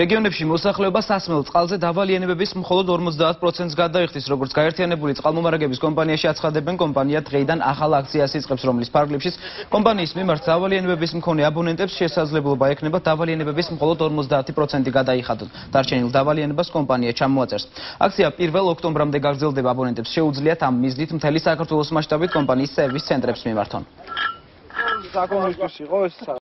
რეგიონებში მოსახლეობა სასმელ წყალზე დავალიანებების მხოლოდ 50%-ს გადაიხდის, როგორც გაერთიანებული წყალმომარაგების კომპანიაში აცხადებენ, კომპანია დღეიდან ახალ აქციას იწყებს, რომლის ფარგლებშიც კომპანიის მიმართ დავალიანებების მქონე აბონენტებს შესაძლებლობა ექნება დავალიანებების მხოლოდ 50% გადაიხადონ. დარჩენილ დავალიანებას კომპანია ჩამოაწერს. აქცია 1 ოქტომბრამდე გაგრძელდება. აბონენტებს შეუძლიათ ამ მიზნით მთელი საქართველოს მასშტაბით კომპანიის სერვის ცენტრებს მიმართონ.